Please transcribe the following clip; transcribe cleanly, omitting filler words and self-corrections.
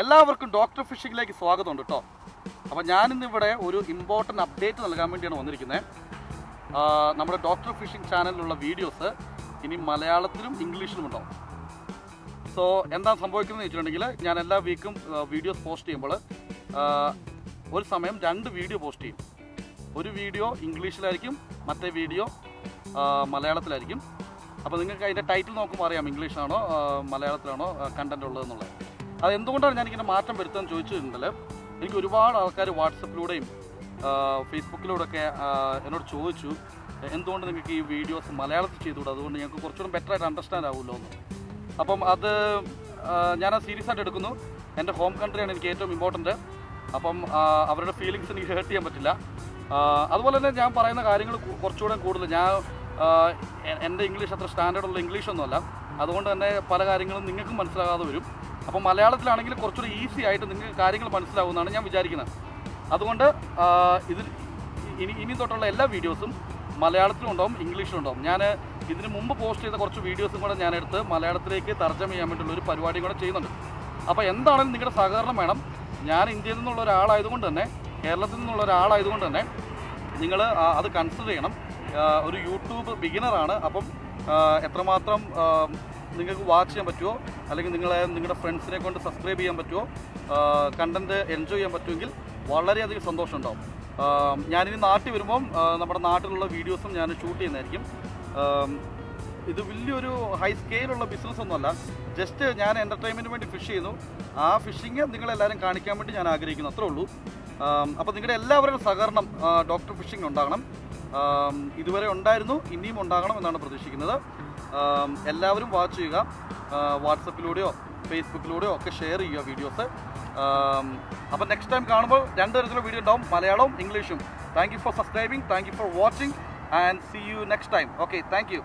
എല്ലാവർക്കും ഡോക്ടർ ഫിഷിംഗിലേക്ക് സ്വാഗതം ഉണ്ട് കേട്ടോ. അപ്പോൾ ഞാനിന്നിവിടെ ഒരു ഇമ്പോർട്ടൻ്റ് അപ്ഡേറ്റ് നൽകാൻ വേണ്ടിയാണ് വന്നിരിക്കുന്നത്. നമ്മുടെ ഡോക്ടർ ഫിഷിംഗ് ചാനലിലുള്ള വീഡിയോസ് ഇനി മലയാളത്തിലും ഇംഗ്ലീഷിലും ഉണ്ടാവും. സോ എന്താ സംഭവിക്കുന്നതെന്ന് വെച്ചിട്ടുണ്ടെങ്കിൽ, ഞാൻ എല്ലാ വീക്കും വീഡിയോസ് പോസ്റ്റ് ചെയ്യുമ്പോൾ ഒരു സമയം രണ്ട് വീഡിയോ പോസ്റ്റ് ചെയ്യും. ഒരു വീഡിയോ ഇംഗ്ലീഷിലായിരിക്കും, മറ്റേ വീഡിയോ മലയാളത്തിലായിരിക്കും. അപ്പോൾ നിങ്ങൾക്ക് അതിൻ്റെ ടൈറ്റിൽ നോക്കുമ്പോൾ അറിയാം ഇംഗ്ലീഷിലാണോ മലയാളത്തിലാണോ കണ്ടൻറ് ഉള്ളതെന്നുള്ളത്. അതെന്തുകൊണ്ടാണ് ഞാനിങ്ങനെ മാറ്റം വരുത്താൻ ചോദിച്ചിട്ടുണ്ടെങ്കിൽ, എനിക്ക് ഒരുപാട് ആൾക്കാർ വാട്സപ്പിലൂടെയും ഫേസ്ബുക്കിലൂടെയൊക്കെ എന്നോട് ചോദിച്ചു എന്തുകൊണ്ട് നിങ്ങൾക്ക് ഈ വീഡിയോസ് മലയാളത്തിൽ ചെയ്തുകൂടെ, അതുകൊണ്ട് ഞങ്ങൾക്ക് കുറച്ചുകൂടി ബെറ്ററായിട്ട് അണ്ടർസ്റ്റാൻഡ് ആവുമല്ലോ എന്ന്. അപ്പം അത് ഞാൻ സീരിയസ് ആയിട്ട് എടുക്കുന്നു. എൻ്റെ ഹോം കൺട്രിയാണ് എനിക്ക് ഏറ്റവും ഇമ്പോർട്ടൻറ്റ്. അപ്പം അവരുടെ ഫീലിങ്സ് എനിക്ക് ഹേർട്ട് ചെയ്യാൻ പറ്റില്ല. അതുപോലെ തന്നെ ഞാൻ പറയുന്ന കാര്യങ്ങൾ കുറച്ചുകൂടെ കൂടുതൽ, ഞാൻ എൻ്റെ ഇംഗ്ലീഷ് അത്ര സ്റ്റാൻഡേർഡുള്ള ഇംഗ്ലീഷൊന്നുമല്ല, അതുകൊണ്ട് തന്നെ പല കാര്യങ്ങളും നിങ്ങൾക്കും മനസ്സിലാകാതെ വരും. അപ്പോൾ മലയാളത്തിലാണെങ്കിൽ കുറച്ചുകൂടി ഈസി ആയിട്ട് നിങ്ങൾക്ക് കാര്യങ്ങൾ മനസ്സിലാവുമെന്നാണ് ഞാൻ വിചാരിക്കുന്നത്. അതുകൊണ്ട് ഇതിൽ ഇനി തൊട്ടുള്ള എല്ലാ വീഡിയോസും മലയാളത്തിലും ഉണ്ടാവും, ഇംഗ്ലീഷിലും ഉണ്ടാവും. ഞാൻ ഇതിന് മുമ്പ് പോസ്റ്റ് ചെയ്ത കുറച്ച് വീഡിയോസും കൂടെ ഞാനെടുത്ത് മലയാളത്തിലേക്ക് തർജ്ജമ ചെയ്യാൻ വേണ്ടിയുള്ള ഒരു പരിപാടിയും കൂടെ ചെയ്യുന്നുണ്ട്. അപ്പോൾ എന്താണെങ്കിലും നിങ്ങളുടെ സഹകരണം വേണം. ഞാൻ ഇന്ത്യയിൽ നിന്നുള്ള ഒരാളായതുകൊണ്ട് തന്നെ, കേരളത്തിൽ നിന്നുള്ള ഒരാളായതുകൊണ്ട് തന്നെ നിങ്ങൾ അത് കൺസിഡർ ചെയ്യണം. ഒരു യൂട്യൂബ് ബിഗിനറാണ്. അപ്പം എത്രമാത്രം നിങ്ങൾക്ക് വാച്ച് ചെയ്യാൻ പറ്റുമോ, അല്ലെങ്കിൽ നിങ്ങളുടെ ഫ്രണ്ട്സിനെ കൊണ്ട് സബ്സ്ക്രൈബ് ചെയ്യാൻ പറ്റുമോ, കണ്ടൻറ്റ് എൻജോയ് ചെയ്യാൻ പറ്റുമെങ്കിൽ വളരെയധികം സന്തോഷമുണ്ടാവും. ഞാനിനി നാട്ടിൽ വരുമ്പം നമ്മുടെ നാട്ടിലുള്ള വീഡിയോസും ഞാൻ ഷൂട്ട് ചെയ്യുന്നതായിരിക്കും. ഇത് വലിയൊരു ഹൈ സ്കെയിലുള്ള ബിസിനസ്സൊന്നുമല്ല. ജസ്റ്റ് ഞാൻ എൻ്റർടൈൻമെൻറ്റിന് വേണ്ടി ഫിഷ് ചെയ്യുന്നു. ആ ഫിഷിങ് നിങ്ങളെല്ലാവരും കാണിക്കാൻ വേണ്ടി ഞാൻ ആഗ്രഹിക്കുന്നു, അത്രേ ഉള്ളൂ. അപ്പോൾ നിങ്ങളുടെ എല്ലാവരുടെയും സഹകരണം ഡോക്ടർ ഫിഷിംഗ് ഉണ്ടാകണം. ഇതുവരെ ഉണ്ടായിരുന്നു, ഇനിയും ഉണ്ടാകണം എന്നാണ് പ്രതീക്ഷിക്കുന്നത്. എല്ലാവരും വാച്ച് ചെയ്യുക, വാട്സപ്പിലൂടെയോ ഫേസ്ബുക്കിലൂടെയോ ഒക്കെ ഷെയർ ചെയ്യുക വീഡിയോസ്. അപ്പോൾ നെക്സ്റ്റ് ടൈം കാണുമ്പോൾ രണ്ട് തരത്തിലുള്ള വീഡിയോ ഉണ്ടാവും, മലയാളവും ഇംഗ്ലീഷും. Thank you for subscribing, thank you for watching and see you next time. Okay, thank U.